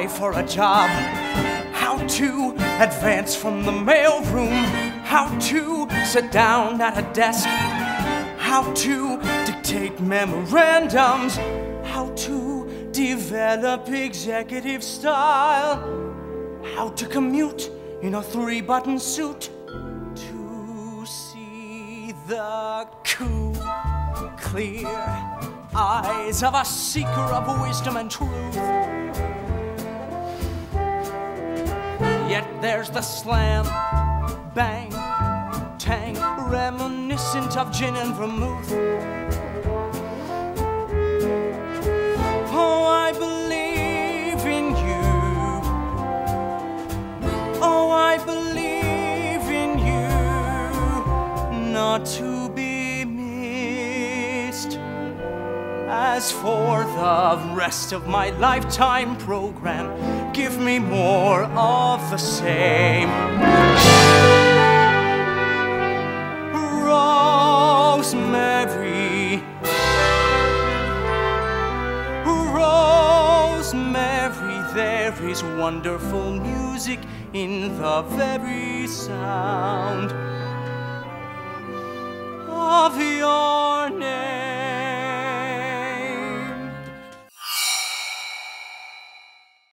apply for a job, how to advance from the mailroom, how to sit down at a desk, how to dictate memorandums, how to develop executive style, how to commute in a 3-button suit, to see the cool, clear eyes of a seeker of wisdom and truth. Yet there's the slam, bang, tang, reminiscent of gin and vermouth. Oh, I believe in you. Oh, I believe in you, not to be missed. As for the rest of my lifetime program, give me more of the same. Rosemary, Rosemary, there is wonderful music in the very sound